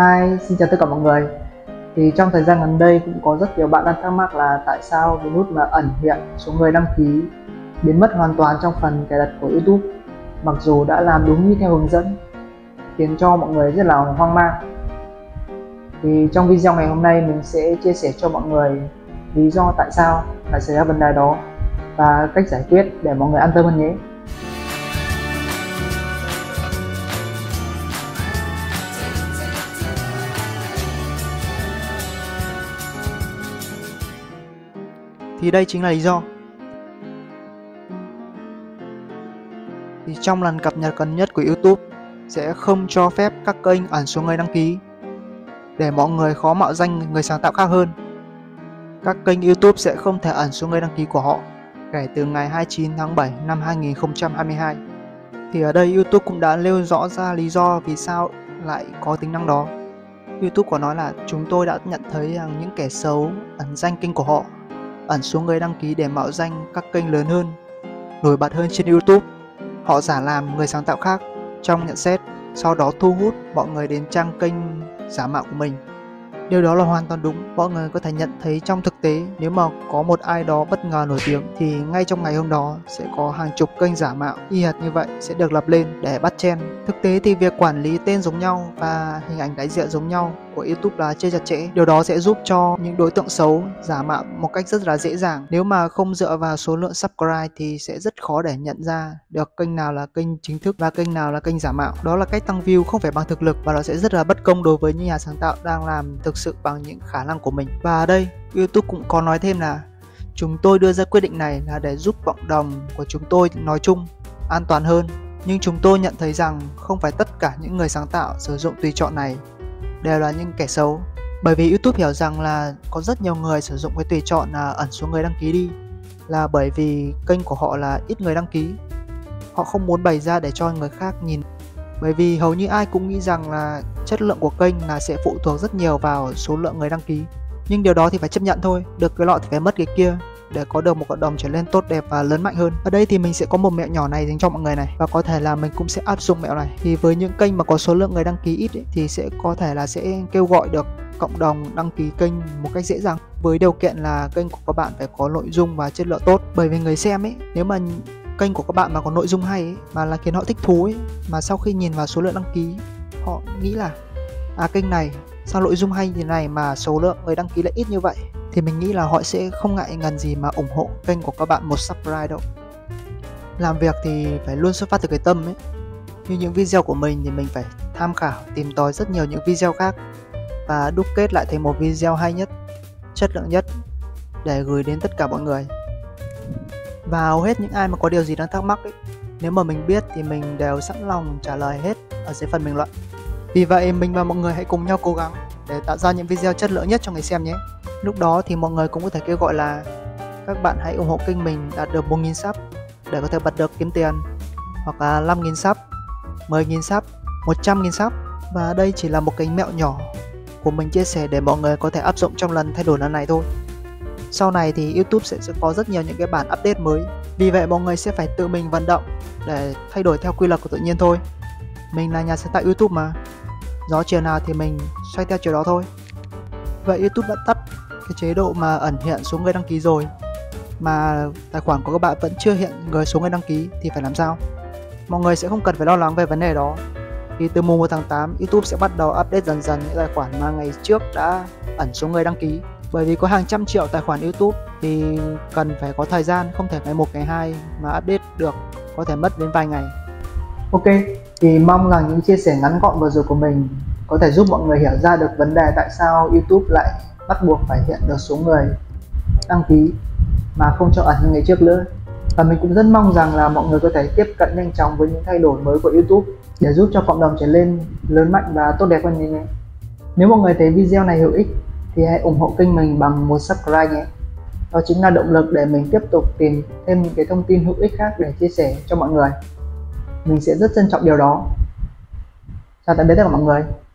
Hi, xin chào tất cả mọi người. Thì trong thời gian gần đây cũng có rất nhiều bạn đang thắc mắc là tại sao cái nút mà ẩn hiện số người đăng ký biến mất hoàn toàn trong phần cài đặt của YouTube, mặc dù đã làm đúng như theo hướng dẫn, khiến cho mọi người rất là hoang mang. Thì trong video ngày hôm nay mình sẽ chia sẻ cho mọi người lý do tại sao lại xảy ra vấn đề đó và cách giải quyết để mọi người an tâm hơn nhé. Thì đây chính là lý do. Thì trong lần cập nhật gần nhất của YouTube sẽ không cho phép các kênh ẩn số người đăng ký, để mọi người khó mạo danh người sáng tạo khác hơn. Các kênh YouTube sẽ không thể ẩn số người đăng ký của họ kể từ ngày 29 tháng 7 năm 2022. Thì ở đây YouTube cũng đã nêu rõ ra lý do vì sao lại có tính năng đó. YouTube có nói là chúng tôi đã nhận thấy rằng những kẻ xấu ẩn danh kênh của họ, ẩn số người đăng ký để mạo danh các kênh lớn hơn, nổi bật hơn trên YouTube. Họ giả làm người sáng tạo khác trong nhận xét, sau đó thu hút mọi người đến trang kênh giả mạo của mình. Điều đó là hoàn toàn đúng, mọi người có thể nhận thấy trong thực tế, nếu mà có một ai đó bất ngờ nổi tiếng thì ngay trong ngày hôm đó sẽ có hàng chục kênh giả mạo y hệt như vậy sẽ được lập lên để bắt trend. Thực tế thì việc quản lý tên giống nhau và hình ảnh đại diện giống nhau của YouTube là chưa chặt chẽ. Điều đó sẽ giúp cho những đối tượng xấu giả mạo một cách rất là dễ dàng. Nếu mà không dựa vào số lượng subscribe thì sẽ rất khó để nhận ra được kênh nào là kênh chính thức và kênh nào là kênh giả mạo. Đó là cách tăng view không phải bằng thực lực, và nó sẽ rất là bất công đối với những nhà sáng tạo đang làm thực sự bằng những khả năng của mình. Và ở đây YouTube cũng có nói thêm là chúng tôi đưa ra quyết định này là để giúp cộng đồng của chúng tôi nói chung an toàn hơn. Nhưng chúng tôi nhận thấy rằng không phải tất cả những người sáng tạo sử dụng tùy chọn này đều là những kẻ xấu, bởi vì YouTube hiểu rằng là có rất nhiều người sử dụng cái tùy chọn là ẩn số người đăng ký đi, là bởi vì kênh của họ là ít người đăng ký. Họ không muốn bày ra để cho người khác nhìn, bởi vì hầu như ai cũng nghĩ rằng là chất lượng của kênh là sẽ phụ thuộc rất nhiều vào số lượng người đăng ký. Nhưng điều đó thì phải chấp nhận thôi, được cái lọ thì phải mất cái kia, để có được một cộng đồng trở nên tốt đẹp và lớn mạnh hơn. Ở đây thì mình sẽ có một mẹo nhỏ này dành cho mọi người này, và có thể là mình cũng sẽ áp dụng mẹo này. Thì với những kênh mà có số lượng người đăng ký ít ấy, thì sẽ có thể là sẽ kêu gọi được cộng đồng đăng ký kênh một cách dễ dàng, với điều kiện là kênh của các bạn phải có nội dung và chất lượng tốt. Bởi vì người xem ấy, nếu mà kênh của các bạn mà có nội dung hay ấy, mà là khiến họ thích thú ấy, mà sau khi nhìn vào số lượng đăng ký họ nghĩ là kênh này sao nội dung hay như này mà số lượng người đăng ký lại ít như vậy, thì mình nghĩ là họ sẽ không ngại ngần gì mà ủng hộ kênh của các bạn một subscribe đâu. Làm việc thì phải luôn xuất phát từ cái tâm ấy. Như những video của mình thì mình phải tham khảo, tìm tòi rất nhiều những video khác và đúc kết lại thành một video hay nhất, chất lượng nhất để gửi đến tất cả mọi người. Và hầu hết những ai mà có điều gì đang thắc mắc ấy, nếu mà mình biết thì mình đều sẵn lòng trả lời hết ở dưới phần bình luận. Vì vậy mình và mọi người hãy cùng nhau cố gắng để tạo ra những video chất lượng nhất cho người xem nhé. Lúc đó thì mọi người cũng có thể kêu gọi là các bạn hãy ủng hộ kênh mình đạt được 4.000 sub để có thể bật được kiếm tiền, hoặc là 5.000 sub, 10.000 sub, 100.000 sub. Và đây chỉ là một cái mẹo nhỏ của mình chia sẻ để mọi người có thể áp dụng trong lần thay đổi lần này thôi. Sau này thì YouTube sẽ có rất nhiều những cái bản update mới, vì vậy mọi người sẽ phải tự mình vận động để thay đổi theo quy luật của tự nhiên thôi. Mình là nhà sáng tạo YouTube mà, gió chiều nào thì mình xoay theo chiều đó thôi. Vậy YouTube đã tắt cái chế độ mà ẩn hiện số người đăng ký rồi mà tài khoản của các bạn vẫn chưa hiện số người đăng ký thì phải làm sao? Mọi người sẽ không cần phải lo lắng về vấn đề đó, thì từ mùng 1 tháng 8 YouTube sẽ bắt đầu update dần dần những tài khoản mà ngày trước đã ẩn số người đăng ký. Bởi vì có hàng trăm triệu tài khoản YouTube thì cần phải có thời gian, không thể ngày một ngày hai mà update được, có thể mất đến vài ngày. Ok, thì mong rằng những chia sẻ ngắn gọn vừa rồi của mình có thể giúp mọi người hiểu ra được vấn đề tại sao YouTube lại bắt buộc phải hiện được số người đăng ký mà không cho ẩn như ngày trước nữa. Và mình cũng rất mong rằng là mọi người có thể tiếp cận nhanh chóng với những thay đổi mới của YouTube để giúp cho cộng đồng trở lên lớn mạnh và tốt đẹp hơn nhé. Nếu mọi người thấy video này hữu ích thì hãy ủng hộ kênh mình bằng một subscribe nhé. Đó chính là động lực để mình tiếp tục tìm thêm những cái thông tin hữu ích khác để chia sẻ cho mọi người. Mình sẽ rất trân trọng điều đó. Chào tạm biệt tất cả mọi người.